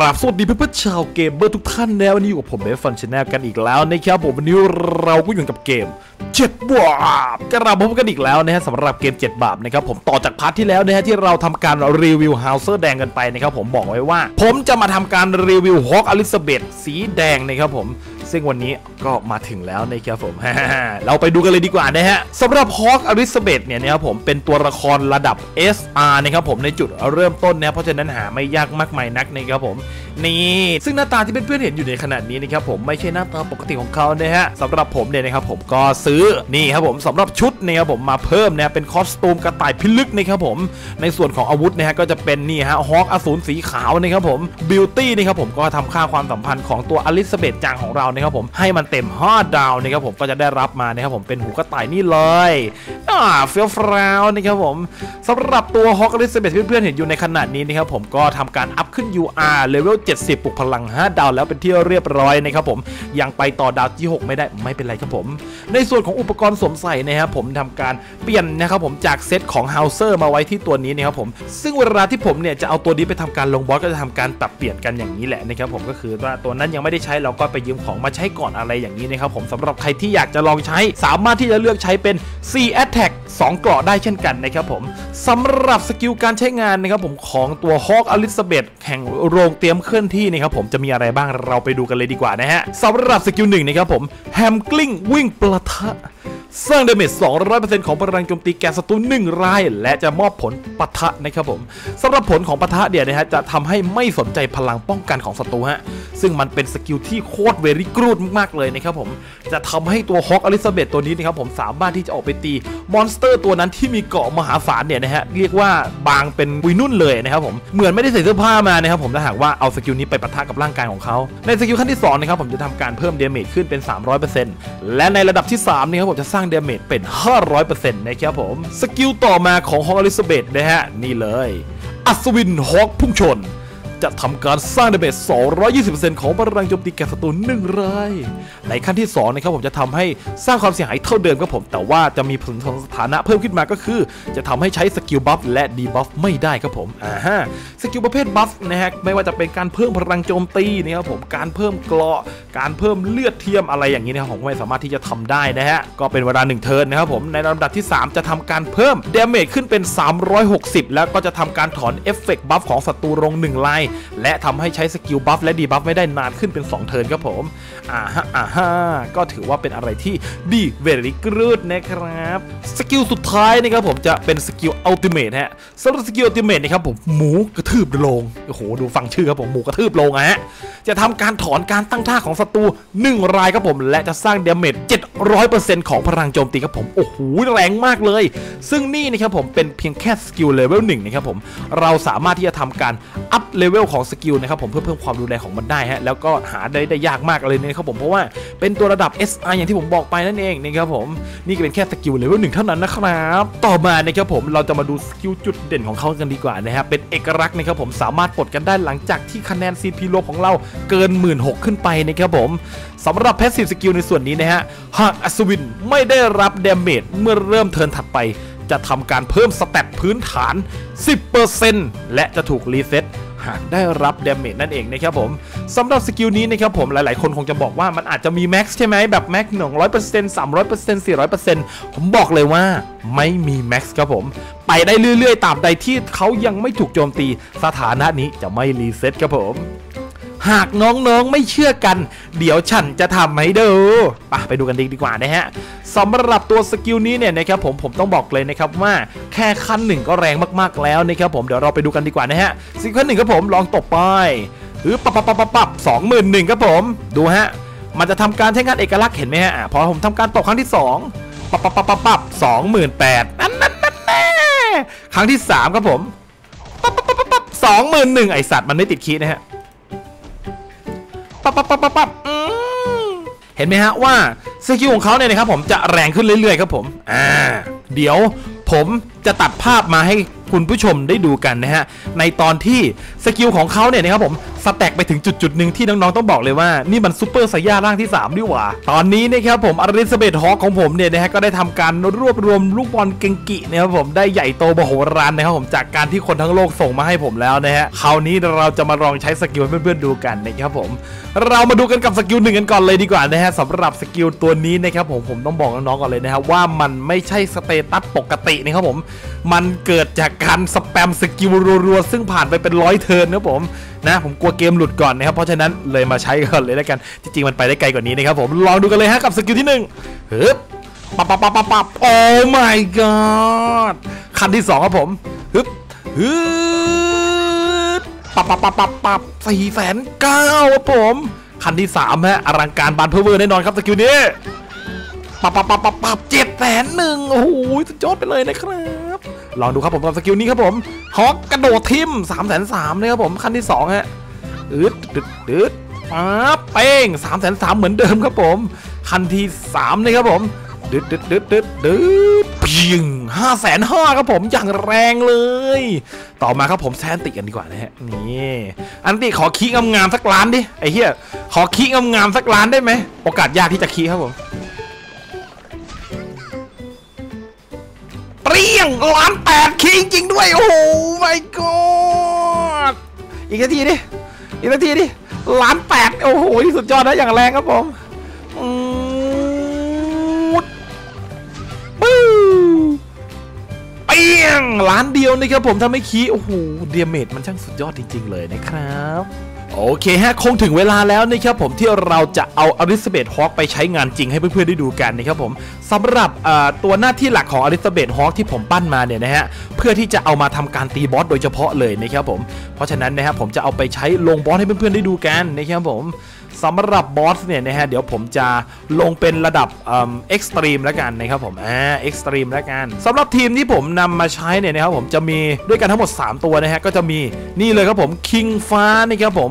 ราบสวัสดีเพื่อนๆชาวเกมเบอร์ทุกท่านแล้ววันนี้อยู่กับผมเบฟฟันชาแนลกันอีกแล้วนะครับผมวันนี้เราก็อยู่กับเกม7บาปกระพบกันอีกแล้วนะฮะสำหรับเกม7บาปนะครับผมต่อจากพาร์ทที่แล้วนะฮะที่เราทำการรีวิวฮาวเซอร์แดงกันไปนะครับผมบอกไว้ว่าผมจะมาทำการรีวิวฮอกอลิซาเบธสีแดงนะครับผมซึ่งวันนี้ก็มาถึงแล้วนะครับผม เราไปดูกันเลยดีกว่านะฮะสำหรับฮอกอลิซาเบธเนี่ยนะครับผมเป็นตัวละครระดับ SR นะครับผมในจุดเริ่มต้นนะเพราะฉะนั้นหาไม่ยากมากมายนักนะครับผมนี่ซึ่งหน้าตาที่เพื่อนๆเห็นอยู่ในขณะนี้นะครับผมไม่ใช่หน้าตาปกติของเขานะฮะสำหรับผมเนี่ยนะครับผมก็ซื้อนี่ครับผมสำหรับชุดนะครับผมมาเพิ่มนะเป็นคอสตูมกระต่ายพิลึกนะครับผมในส่วนของอาวุธนะฮะก็จะเป็นนี่ฮะฮอกอสูรสีขาวนะครับผมบิวตี้นะครับผมก็ทำค่าความสัมพันธ์ของตัวอลิซาเบธจางของเรานะครับผมให้มันเต็ม5ดาวนะครับผมก็จะได้รับมานะครับผมเป็นหูกระต่ายนี่เลยเฟี้ยวฟ้าวนะครับผมสำหรับตัวฮอกอลิซาเบธเพื่อนๆเห็นอยู่ในขณะนี้นะครับผมก็ทำการอัพขึ้น UR เลเวล70ปลุกพลัง5ดาวแล้วเป็นที่เรียบร้อยนะครับผมยังไปต่อดาวที่6ไม่ได้ไม่เป็นไรครับผมในส่วนของอุปกรณ์สวมใส่นะครับผมทำการเปลี่ยนนะครับผมจากเซตของฮาวเซอร์มาไว้ที่ตัวนี้นะครับผมซึ่งเวลาที่ผมเนี่ยจะเอาตัวนี้ไปทำการลงบอสก็จะทำการปรับเปลี่ยนกันอย่างนี้แหละนะครับผมก็คือว่าตัวนั้นยังไม่ได้ใช้เราก็ไปยืมของมาใช้ก่อนอะไรอย่างนี้นะครับผมสำหรับใครที่อยากจะลองใช้สามารถที่จะเลือกใช้เป็น C Attack 2 เกราะได้เช่นกันนะครับผมสำหรับสกิลการใช้งานนะครับผมของตัวฮอกอลิซาเบธแห่งโรงเตรียมเคลื่อนที่นะครับผมจะมีอะไรบ้างเราไปดูกันเลยดีกว่านะฮะสำหรับสกิล1นะครับผมแฮมกลิ้งวิ่งประทะสร้างดาเมจ 200% ของพลังโจมตีแก่ศัตรู1รายและจะมอบผลปะทะนะครับผมสำหรับผลของปะทะเดี๋ยวนะฮะจะทำให้ไม่สนใจพลังป้องกันของศัตรูฮะซึ่งมันเป็นสกิลที่โคตรเวรี่กรูดมากๆเลยนะครับผมจะทำให้ตัวฮอกอลิซาเบธตัวนี้นะครับผมสามารถที่จะออกไปตีมอนสเตอร์ตัวนั้นที่มีเกาะมหาศาลเนี่ยนะฮะเรียกว่าบางเป็นวินุ่นเลยนะครับผมเหมือนไม่ได้ใส่เสื้อผ้ามานะครับผมถ้าหากว่าเอาสกิลนี้ไปปะทะกับร่างกายของเขาในสกิลขั้นที่2นะครับผมจะทำการเพิ่มดาเมจขึ้นเป็น 300% และในระดับที่3นะครับผมจะสร้างดาเมจเป็น 500% นะครับผมสกิลต่อมาของฮอกอลิซาเบธนะฮะนี่เลยอัศวินฮอกพุ่งชนจะทำการสร้างดาเมจ 220% ของพลังโจมตีแก่ศัตรู1รายในขั้นที่2นะครับผมจะทำให้สร้างความเสียหายเท่าเดิมครับผมแต่ว่าจะมีผลของสถานะเพิ่มขึ้นมาก็คือจะทำให้ใช้สกิลบัฟและดีบัฟไม่ได้ครับผมสกิลประเภทบัฟนะฮะไม่ว่าจะเป็นการเพิ่มพลังโจมตีนะครับผมการเพิ่มเกราะการเพิ่มเลือดเทียมอะไรอย่างนี้นะครับผมไม่สามารถที่จะทำได้นะฮะก็เป็นเวลา1เทิร์นนะครับผมในลำดับที่3จะทำการเพิ่มดาเมจขึ้นเป็น360แล้วก็จะทำการถอนเอฟเฟกต์บัฟของศัตรูลง1รายและทำให้ใช้สกิลบัฟและดีบัฟไม่ได้นานขึ้นเป็น2เทิร์นครับผมก็ถือว่าเป็นอะไรที่ดีเวรี่กรูดนะครับสกิลสุดท้ายนะครับผมจะเป็นสกิลอัลติเมทฮะสำหรับสกิลอัลติเมทนะครับผมหมูกระทืบลงโอ้โหดูฟังชื่อครับผมหมูกระทืบลงฮะจะทำการถอนการตั้งท่าของศัตรู1รายครับผมและจะสร้างดาเมจ 700% ของพลังโจมตีครับผมโอ้โหแรงมากเลยซึ่งนี่นะครับผมเป็นเพียงแค่สกิลเลเวล1นะครับผมเราสามารถที่จะทำการอัพเลเวลของสกิลนะครับผมเพื่อเพิ่มความรุนแรงของมันได้ฮะแล้วก็หาได้ยากมากเลยนะครับผมเพราะว่าเป็นตัวระดับ SR อย่างที่ผมบอกไปนั่นเองนะครับผมนี่ก็เป็นแค่สกิลเลเวล1เท่านั้นนะครับต่อมานะครับผมเราจะมาดูสกิลจุดเด่นของเขากันดีกว่านะฮะเป็นเอกลักษณ์นะครับผมสามารถปลดกันได้หลังจากที่คะแนน CP รวมของเราเกิน 16,000 ขึ้นไปนะครับผมสำหรับ Passive สกิลในส่วนนี้นะฮะหากอัศวินไม่ได้รับดาเมจเมื่อเริ่มเทิร์นถัดไปจะทำการเพิ่มสแตทพื้นฐาน 10% และจะถูกรีเซ็ตหากได้รับดาเมจนั่นเองนะครับผมสำหรับสกิลนี้นะครับผมหลายๆคนคงจะบอกว่ามันอาจจะมีแม็กซ์ใช่ไหมแบบแม็กซ์ 100% 300% 400% ผมบอกเลยว่าไม่มีแม็กซ์ครับผมไปได้เรื่อยๆตามใดที่เขายังไม่ถูกโจมตีสถานะนี้จะไม่รีเซ็ตครับผมหากน้องๆไม่เชื่อกันเดี๋ยวฉันจะทำให้ดูไปดูกันดีกว่านะฮะสำหรับตัวสกิลนี้เนี่ยนะครับผมต้องบอกเลยนะครับว่าแค่ขั้น1ก็แรงมากๆแล้วนะครับผมเดี๋ยวเราไปดูกันดีกว่านะฮะสกิลขั้น1ครับผมลองตบไปหรือปับ 21,000 ครับผมดูฮะมันจะทำการใช้งานเอกลักษณ์เห็นไหมฮะพอผมทำการตบครั้งที่2ปับ 28,000 ครั้งที่3ครับผมปับ 21,000 ไอสัตว์มันไม่ติดคีนะฮะปั๊บเห็นไหมฮะว่าสกิลของเขาเนี่ยนะครับผมจะแรงขึ้นเรื่อยๆครับผมเดี๋ยวผมจะตัดภาพมาให้ คุณผู้ชมได้ดูกันนะฮะในตอนที่สกิลของเขาเนี่ยนะครับผมสแต็กไปถึงจุดหนึ่งที่น้องๆต้องบอกเลยว่านี่มันซูเปอร์ไซย่าร่างที่3นี่หว่าตอนนี้นะครับผมอลิซาเบธฮอคของผมเนี่ยนะฮะก็ได้ทำการรวบรวมลูกบอลเกงกินะครับผมได้ใหญ่โตมโหฬารนะครับผมจากการที่คนทั้งโลกส่งมาให้ผมแล้วนะฮะคราวนี้เราจะมาลองใช้สกิลเพื่อนๆดูกันนะครับผมเรามาดูกันกับสกิล1กันก่อนเลยดีกว่านะฮะสำหรับสกิลตัวนี้นะครับผมต้องบอกน้องๆก่อนเลยนะฮะว่ามันไม่ใช่สเตตัสปกตินะครับผมมันเกิดจากการสแปมสกิลรัวๆซึ่งผ่านไปเป็นร้อยเทิร์นนะผมกลัวเกมหลุดก่อนนะครับเพราะฉะนั้นเลยมาใช้ก่อนเลยแล้วกันจริงๆมันไปได้ไกลกว่านี้นะครับผมลองดูกันเลยฮะกับสกิลที่1ฮึบปั๊บโอ้ my god ขั้นที่2ครับผมฮึบฮึบปั๊บ4,900,000ครับผมขั้นที่3ฮะอลังการบานเพอร์เวอร์แน่นอนครับสกิลนี้ปั๊บ7,100,000โอ้โหสุดยอดไปเลยนะครับลองดูครับผมกับสกิลนี้ครับผมฮอกกระโดดทิม3,300,000เลยครับผมขั้นที่2ฮะดึดปั๊บเป้ง3,300,000เหมือนเดิมครับผมขั้นที่3เลยครับผมดึดพิง5,500,000ครับผมอย่างแรงเลยต่อมาครับผมแซนติกันดีกว่านะฮะนี่อันติขอคีงามๆสักล้านดิไอ้เหี้ยขอคีงามๆสักล้านได้ไหมโอกาสยากที่จะคีครับผมเปรี้ยง1,800,000คีจริงๆด้วยโอ้โห my god อีกนาทีดิ1,800,000โอ้โหสุดยอดนะอย่างแรงครับผมล้านเดียวนะครับผมถ้าไม่คีโอ้โหเดียเมจมันช่างสุดยอดจริงๆเลยนะครับโอเคฮะคงถึงเวลาแล้วนะครับผมที่เราจะเอาอลิซาเบธฮอคไปใช้งานจริงให้เพื่อนๆได้ดูกันนะครับผมสำหรับตัวหน้าที่หลักของอลิซาเบธฮอคที่ผมปั้นมาเนี่ยนะฮะเพื่อที่จะเอามาทำการตีบอสโดยเฉพาะเลยนะครับผมเพราะฉะนั้นนะฮะผมจะเอาไปใช้ลงบอสให้เพื่อนๆได้ดูกันนะครับผมสำหรับบอสเนี่ยนะฮะเดี๋ยวผมจะลงเป็นระดับเอ็กซ์ตรีมแล้วกันนะครับผมเอ็กซ์ตรีมแล้วกันสำหรับทีมที่ผมนำมาใช้เนี่ยนะครับผมจะมีด้วยกันทั้งหมด3ตัวนะฮะก็จะมีนี่เลยครับผมคิงฟ้านะครับผม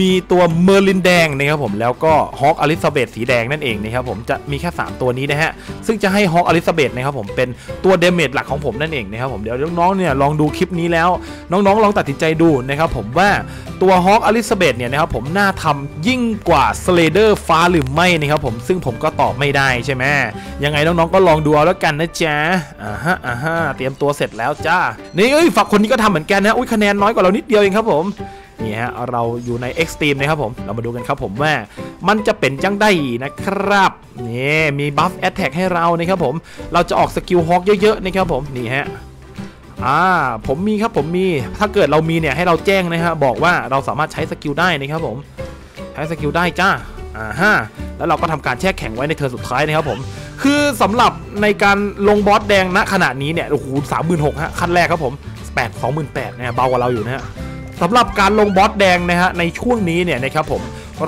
มีตัวเมอร์ลินแดงนะครับผมแล้วก็ฮอคอลิซาเบธสีแดงนั่นเองนะครับผมจะมีแค่3ตัวนี้นะฮะซึ่งจะให้ฮอคอลิซาเบธนะครับผมเป็นตัวเดเมจหลักของผมนั่นเองนะครับผมเดี๋ยวน้องๆเนี่ยลองดูคลิปนี้แล้วน้องๆลองตัดสินใจดูนะครับผมว่าตัวฮอคอลิซาเบธเนี่ยนะครับผมน่าทำยิ่งกว่าสเลเดอร์ฟ้าหรือไม่นะครับผมซึ่งผมก็ตอบไม่ได้ใช่ไหมยังไงน้องๆก็ลองดูเอาแล้วกันนะจ๊ะอ่าฮะเตรียมตัวเสร็จแล้วจ้านี่ฝักคนนี้ก็ทำเหมือนกันนะอุ้ยคะแนนน้อยกว่าเรานิดเดียวเองครับผมนี่ฮะเราอยู่ในเอ็กซ์ตรีมนะครับผมเรามาดูกันครับผมว่ามันจะเป็นจังได้นะครับนี่มีบัฟแอตแทกให้เรานะครับผมเราจะออกสกิลฮอคเยอะๆนะครับผมนี่ฮะผมมีครับผมมีถ้าเกิดเรามีเนี่ยให้เราแจ้งนะฮะบอกว่าเราสามารถใช้สกิลได้นะครับผมใช้สกิลได้จ้าแล้วเราก็ทำการแช่แข็งไว้ในเทิร์นสุดท้ายนะครับผมคือสำหรับในการลงบอสแดงณขณะนี้เนี่ยโอ้โห36,000ฮะขั้นแรกครับผม28,000 28,000เนี่ยเบากว่าเราอยู่นะฮะสำหรับการลงบอสแดงนะฮะในช่วงนี้เนี่ยนะครับผม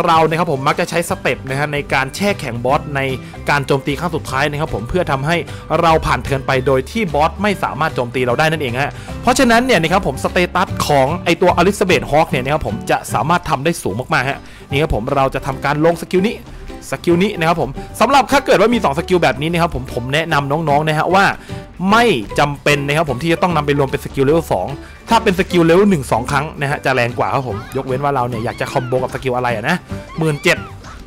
เรานะครับผมมักจะใช้สเต็ปนะฮะในการแช่แข็งบอสในการโจมตีขั้นสุดท้ายนะครับผมเพื่อทำให้เราผ่านเทิร์นไปโดยที่บอสไม่สามารถโจมตีเราได้นั่นเองฮะเพราะฉะนั้นเนี่ยนะครับผมสเตตัสของไอตัวอลิซาเบธฮอคเนี่ยนะครับผมจะสามารถทำได้สูงมากๆฮะนี่ครับผมเราจะทำการลงสกิลนี้นะครับผมสำหรับถ้าเกิดว่ามี2สกิลแบบนี้นะครับผมแนะนำน้องๆนะฮะว่าไม่จำเป็นนะครับผมที่จะต้องนำไปรวมเป็นสกิลเลเวล2ถ้าเป็นสกิลเลเวล1-2ครั้งนะฮะจะแรงกว่าครับผมยกเว้นว่าเราเนี่ยอยากจะคอมโบกับสกิลอะไรนะ17,000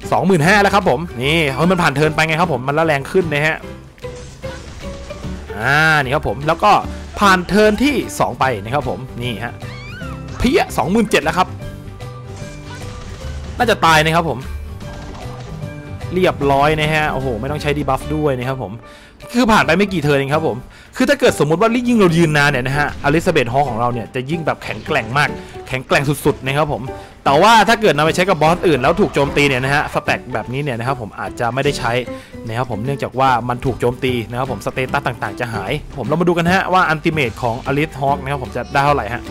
25,000แล้วครับผมนี่มันผ่านเทิร์นไปไงครับผมมันละแรงขึ้นนะฮะนี่ครับผมแล้วก็ผ่านเทิร์นที่2ไปนะครับผมนี่ฮะเพี้ย27,000แล้วครับน่าจะตายนะครับผมเรียบร้อยนะฮะโอ้โหไม่ต้องใช้ดีบัฟด้วยนะครับผมคือผ่านไปไม่กี่เทิร์นเองครับผมคือถ้าเกิดสมมติว่ายิ่งเรายืนนานเนี่ยนะฮะอลิซาเบธฮอคของเราเนี่ยจะยิ่งแบบแข็งแกร่งมากแข็งแกร่งสุดๆนะครับผมแต่ว่าถ้าเกิดนำไปใช้กับบอสอื่นแล้วถูกโจมตีเนี่ยนะฮะสแต็กแบบนี้เนี่ยนะครับผมอาจจะไม่ได้ใช้นะครับผมเนื่องจากว่ามันถูกโจมตีนะครับผมสเตตัสต่างๆจะหายผมเรามาดูกันฮะว่าอัลติเมทของอลิซฮอคนะครับผมจะได้เท่าไหร่ฮะ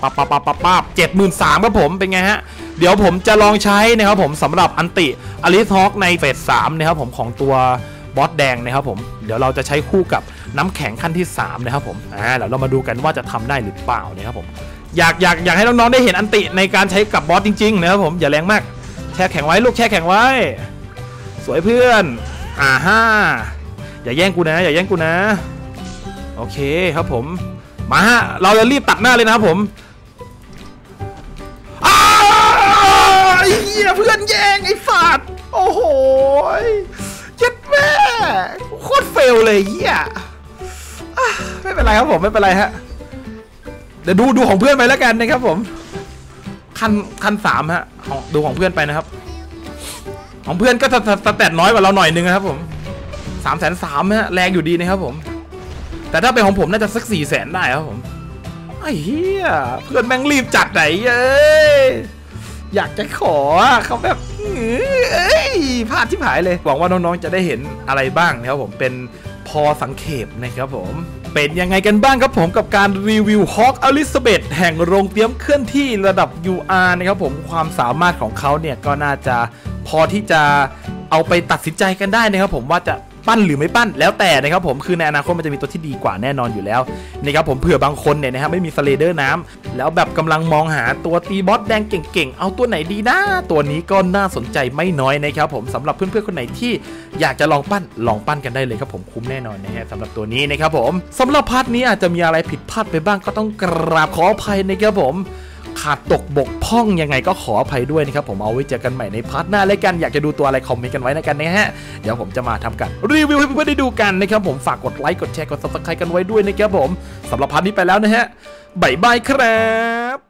ปั๊บ 73,000ครับผมเป็นไงฮะเดี๋ยวผมจะลองใช้นะครับผมสำหรับอันติอลิซฮอคในเฟส3นะครับผมของตัวบอสแดงนะครับผมเดี๋ยวเราจะใช้คู่กับน้ำแข็งขั้นที่3นะครับผมเดี๋ยวเรามาดูกันว่าจะทำได้หรือเปล่านะครับผมอยากให้น้องๆได้เห็นอันติในการใช้กับบอสจริงๆนะครับผมอย่าแรงมากแช่แข็งไว้ลูกแช่แข็งไว้สวยเพื่อนอย่าแย่งกูนะ โอเคครับผมมาฮะเราจะรีบตัดหน้าเลยนะครับผมเพื่อนแย่งไอ้ฝาดโอ้โหเจ็ดแม่โคตรเฟลเลยเหี้ยไม่เป็นไรครับผมไม่เป็นไรฮะเดี๋ยวดูของเพื่อนไปแล้วกันนะครับผมคันสามฮะดูของเพื่อนไปนะครับของเพื่อนก็สแตทน้อยกว่าเราหน่อยนึงนะครับผม330,000ฮะแรงอยู่ดีนะครับผมแต่ถ้าเป็นของผมน่าจะสัก400,000ได้ครับผมไอ้เหี้ยเพื่อนแม่งรีบจัดไหนเอ้ยอยากจะขอเขาแบบเอ้ยพลาดที่หายเลยหวังว่าน้องๆจะได้เห็นอะไรบ้างนะครับผมเป็นพอสังเขปนะครับผมเป็นยังไงกันบ้างครับผมกับการรีวิวฮอคอลิซาเบธแห่งโรงเตรียมเคลื่อนที่ระดับ UR นะครับผมความสามารถของเขาเนี่ยก็น่าจะพอที่จะเอาไปตัดสินใจกันได้นะครับผมว่าจะปั้นหรือไม่ปั้นแล้วแต่นะครับผมคือในอนาคตมันจะมีตัวที่ดีกว่าแน่นอนอยู่แล้วนะครับผมเผื่อบางคนเนี่ยนะครับไม่มีสเลเดอร์น้ำแล้วแบบกำลังมองหาตัวตีบอสแดงเก่งๆเอาตัวไหนดีนะตัวนี้ก็น่าสนใจไม่น้อยนะครับผมสำหรับเพื่อนๆคนไหนที่อยากจะลองปั้นกันได้เลยครับผมคุ้มแน่นอนนะฮะสำหรับตัวนี้นะครับผมสำหรับพาร์ทนี้อาจจะมีอะไรผิดพลาดไปบ้างก็ต้องกราบขออภัยนะครับผมขาดตกบกพร่องยังไงก็ขออภัยด้วยนะครับผมเอาไว้เจอกันใหม่ในพาร์ทหน้าแล้วกันอยากจะดูตัวอะไรคอมเมนต์กันไว้นะกันนะฮะเดี๋ยวผมจะมาทำกันรีวิวให้เพื่อนๆได้ดูกันนะครับผมฝากกดไลค์กดแชร์กด Subscribe กันไว้ด้วยนะครับผมสำหรับพาร์ทนี้ไปแล้วนะฮะบ๊ายบายครับ